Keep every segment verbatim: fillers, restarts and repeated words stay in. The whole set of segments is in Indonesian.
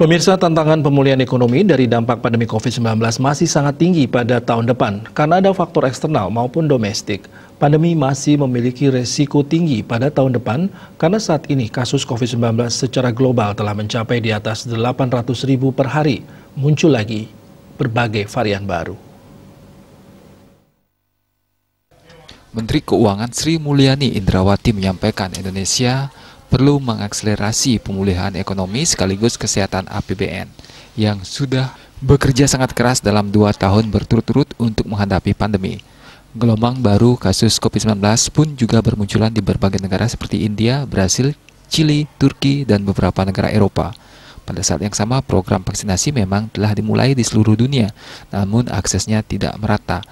Pemirsa, tantangan pemulihan ekonomi dari dampak pandemi COVID sembilan belas masih sangat tinggi pada tahun depan karena ada faktor eksternal maupun domestik. Pandemi masih memiliki resiko tinggi pada tahun depan karena saat ini kasus COVID sembilan belas secara global telah mencapai di atas delapan ratus ribu per hari. Muncul lagi berbagai varian baru. Menteri Keuangan Sri Mulyani Indrawati menyampaikan Indonesia perlu mengakselerasi pemulihan ekonomi sekaligus kesehatan A P B N yang sudah bekerja sangat keras dalam dua tahun berturut-turut untuk menghadapi pandemi. Gelombang baru kasus COVID sembilan belas pun juga bermunculan di berbagai negara seperti India, Brasil, Chili, Turki, dan beberapa negara Eropa. Pada saat yang sama, program vaksinasi memang telah dimulai di seluruh dunia, namun aksesnya tidak merata.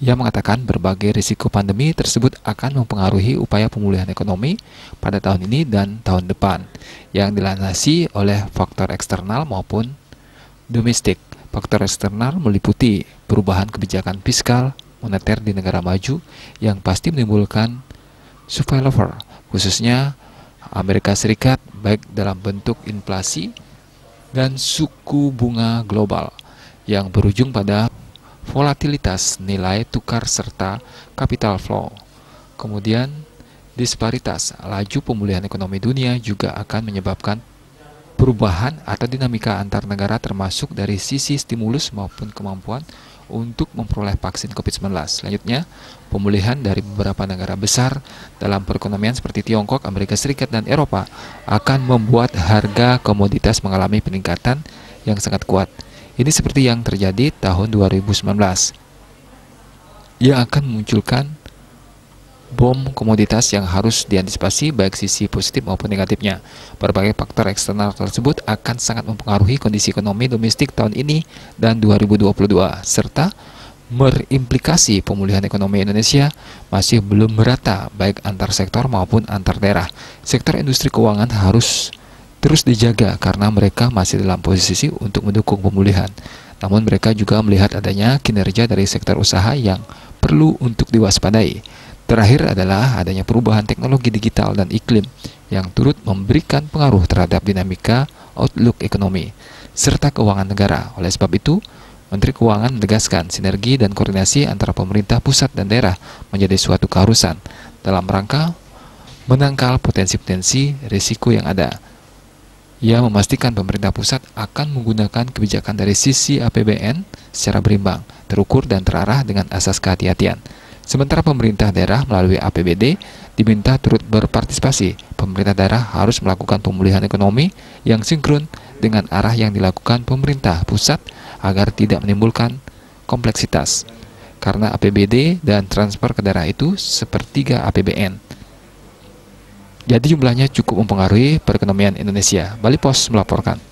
Ia mengatakan berbagai risiko pandemi tersebut akan mempengaruhi upaya pemulihan ekonomi pada tahun ini dan tahun depan yang dilandasi oleh faktor eksternal maupun domestik. Faktor eksternal meliputi perubahan kebijakan fiskal moneter di negara maju yang pasti menimbulkan spillover, khususnya Amerika Serikat, baik dalam bentuk inflasi dan suku bunga global yang berujung pada volatilitas nilai tukar serta capital flow. Kemudian disparitas laju pemulihan ekonomi dunia juga akan menyebabkan perubahan atau dinamika antar negara termasuk dari sisi stimulus maupun kemampuan untuk memperoleh vaksin COVID sembilan belas. Selanjutnya, pemulihan dari beberapa negara besar dalam perekonomian seperti Tiongkok, Amerika Serikat, dan Eropa akan membuat harga komoditas mengalami peningkatan yang sangat kuat. Ini seperti yang terjadi tahun dua ribu sembilan belas, yang akan memunculkan bom komoditas yang harus diantisipasi baik sisi positif maupun negatifnya. Berbagai faktor eksternal tersebut akan sangat mempengaruhi kondisi ekonomi domestik tahun ini dan dua ribu dua puluh dua, serta berimplikasi pemulihan ekonomi Indonesia masih belum merata baik antar sektor maupun antar daerah. Sektor industri keuangan harus terus dijaga karena mereka masih dalam posisi untuk mendukung pemulihan. Namun mereka juga melihat adanya kinerja dari sektor usaha yang perlu untuk diwaspadai. Terakhir adalah adanya perubahan teknologi digital dan iklim yang turut memberikan pengaruh terhadap dinamika outlook ekonomi serta keuangan negara. Oleh sebab itu, Menteri Keuangan menegaskan sinergi dan koordinasi antara pemerintah pusat dan daerah menjadi suatu keharusan dalam rangka menangkal potensi-potensi risiko yang ada. Ia memastikan pemerintah pusat akan menggunakan kebijakan dari sisi A P B N secara berimbang, terukur dan terarah dengan asas kehati-hatian. Sementara pemerintah daerah melalui A P B D diminta turut berpartisipasi, pemerintah daerah harus melakukan pemulihan ekonomi yang sinkron dengan arah yang dilakukan pemerintah pusat agar tidak menimbulkan kompleksitas. Karena A P B D dan transfer ke daerah itu sepertiga A P B N. Jadi jumlahnya cukup mempengaruhi perekonomian Indonesia. Bali Post melaporkan.